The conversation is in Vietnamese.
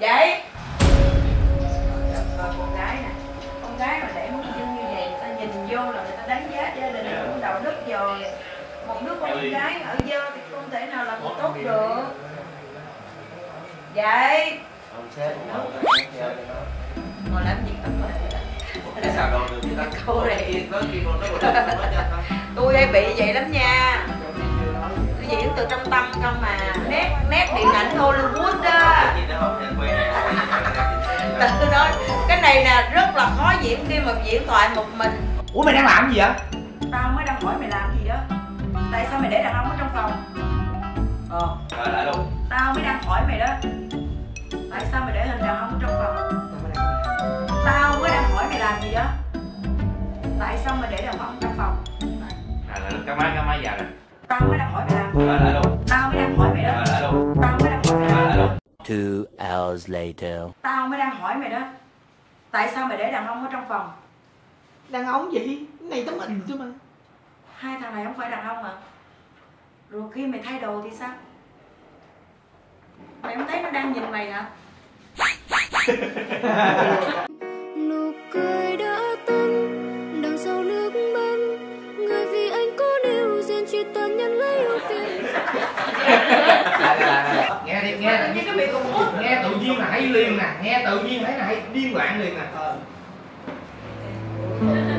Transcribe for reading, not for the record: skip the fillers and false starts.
Vậy con gái nè, con gái mà để móng chân như vậy người ta nhìn vô là người ta đánh giá gia đình cũng đạo đức rồi. Một đứa con gái ở dơ thì không thể nào làm tốt được. Vậy ngồi làm gì tập câu này tôi hay bị vậy lắm nha, tôi diễn từ trong tâm không mà nét điện ảnh Hollywood đó. Từ đó cái này là rất là khó diễn khi mà diễn thoại một mình. Ủa mày đang làm gì vậy? Tao mới đang hỏi mày làm gì đó. Tại sao mày để đàn ông ở trong phòng? Lại luôn. Tao mới đang hỏi mày đó. Tại sao mày để hình đàn ông ở trong phòng? Tao mới đang hỏi mày làm gì đó. Tại sao mày để đàn ông trong phòng? Lại luôn, cái máy già nè. Tao mới đang hỏi mày làm gì đó. Lại luôn. Tao mới đang hỏi mày đó. Lại luôn. Tao mới đang hỏi mày làm gì đó. 2 hours later. Tao mới đang hỏi mày đó. Tại sao mày để đàn ông ở trong phòng? Đàn ông gì? Cái này tấm hình chứ mà. Hai thằng này không phải đàn ông mà. Rồi khi mày thay đồ thì sao? Mày không thấy nó đang nhìn mày hả? Nụ cười đã tan, đằng sau nước mắt. Người vì anh có điều duyên chỉ toàn nhận lấy ưu phiền. Nghe đi, nghe là cái miệng cũng hút. Nghe tự nhiên là hay liền nè, nghe tự nhiên thấy là hay điên loạn liền nè.